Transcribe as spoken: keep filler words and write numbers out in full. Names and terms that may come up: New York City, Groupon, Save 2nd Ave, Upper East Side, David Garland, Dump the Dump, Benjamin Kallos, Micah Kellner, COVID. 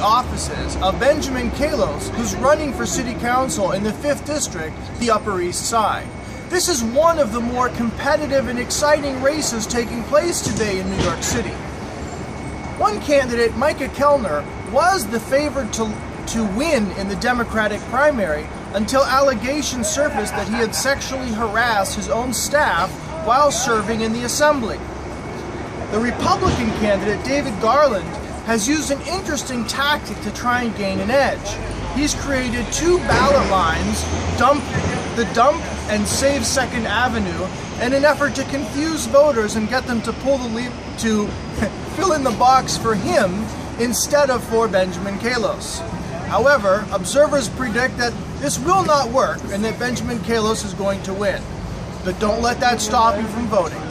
Offices of Benjamin Kallos, who's running for city council in the fifth district, the Upper East Side. This is one of the more competitive and exciting races taking place today in New York City. One candidate, Micah Kellner, was the favorite to, to win in the Democratic primary until allegations surfaced that he had sexually harassed his own staff while serving in the assembly. The Republican candidate, David Garland, has used an interesting tactic to try and gain an edge. He's created two ballot lines, Dump the Dump and Save second Avenue, in an effort to confuse voters and get them to pull the leap to fill in the box for him instead of for Benjamin Kallos. However, observers predict that this will not work and that Benjamin Kallos is going to win. But don't let that stop you from voting.